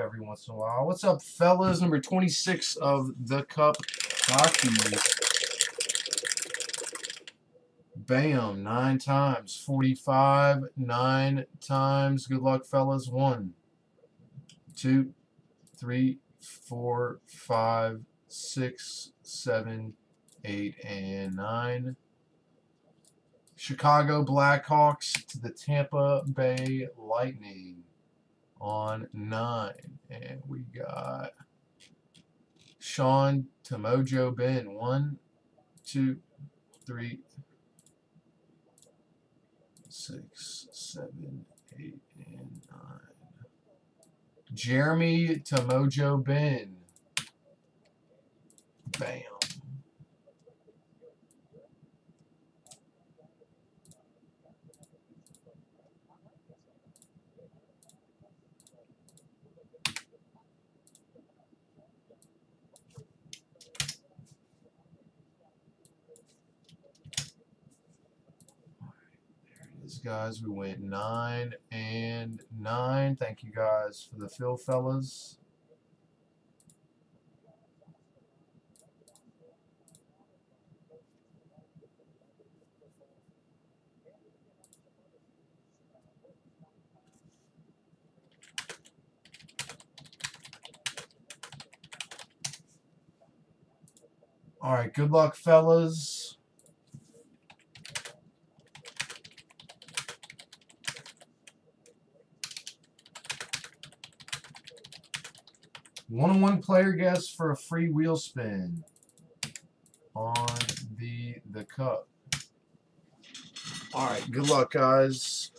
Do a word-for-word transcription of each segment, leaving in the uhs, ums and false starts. every once in a while. What's up, fellas? Number twenty-six of the Cup Hockey. Bam. Nine times. forty-five. Nine times. Good luck, fellas. One, two, three, four, five, six, seven, eight, and nine. Chicago Blackhawks to the Tampa Bay Lightning on nine. And we got Sean Tomajko-Bain. One, two, three, six, seven, eight, and nine. Jeremy Tomajko-Bain. Bam. Guys, we went nine and nine. Thank you guys for the fill, fellas. All right, good luck, fellas. One-on-one player guess for a free wheel spin on the the cup. All right, good luck, guys.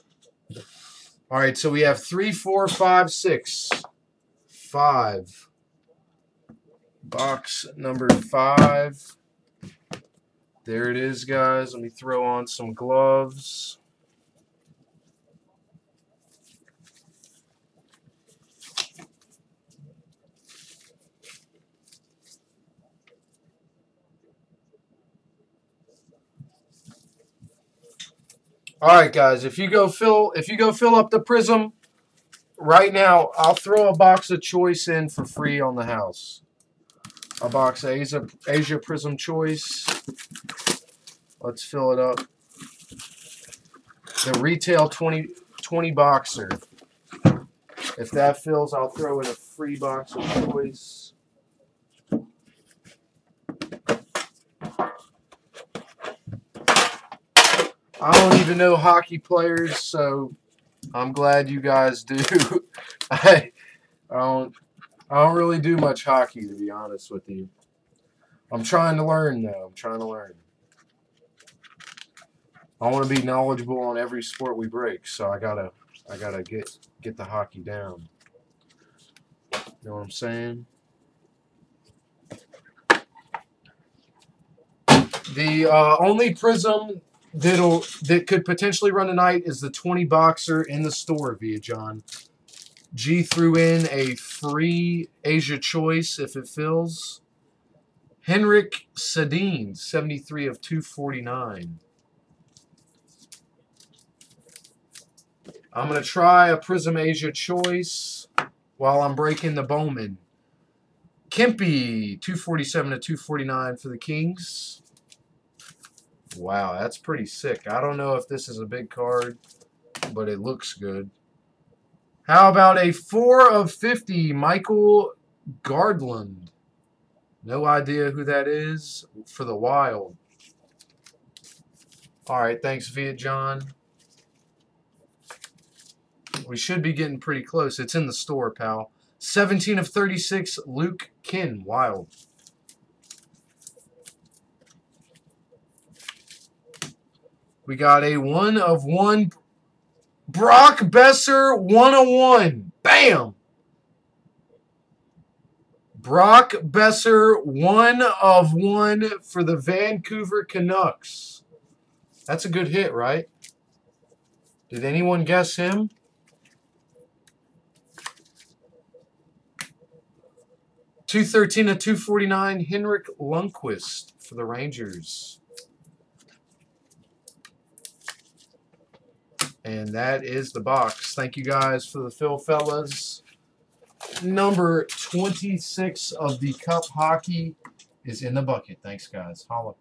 All right, so we have three, four, five, six, five. Box number five. There it is, guys. Let me throw on some gloves. All right, guys. If you go fill, if you go fill up the prism right now, I'll throw a box of choice in for free on the house. A box of Asia Asia Prism Choice. Let's fill it up. The retail twenty, twenty boxer. If that fills, I'll throw in a free box of choice. I don't even know hockey players, so I'm glad you guys do. I, I don't I don't really do much hockey, to be honest with you. I'm trying to learn, though. I'm trying to learn. I want to be knowledgeable on every sport we break, so I gotta I gotta get get the hockey down. You know what I'm saying? The uh, only prism That'll, that could potentially run tonight is the twenty boxer in the store via John. G threw in a free Asia Choice if it fills. Henrik Sedin, seventy-three of two forty-nine. I'm going to try a Prism Asia Choice while I'm breaking the Bowman. Kempe, two forty-seven of two forty-nine for the Kings. Wow, that's pretty sick. I don't know if this is a big card, but it looks good. How about a four of fifty, Michael Gardland? No idea who that is for the Wild. All right, thanks, Viet John. We should be getting pretty close. It's in the store, pal. seventeen of thirty-six, Luke Kin, Wild. We got a one of one Brock Besser one oh one. Bam! Brock Besser one of one for the Vancouver Canucks. That's a good hit, right? Did anyone guess him? two thirteen of two forty-nine, Henrik Lundqvist for the Rangers. And that is the box. Thank you guys for the fill, fellas. number twenty-six of the Cup Hockey is in the bucket. Thanks, guys. Holla.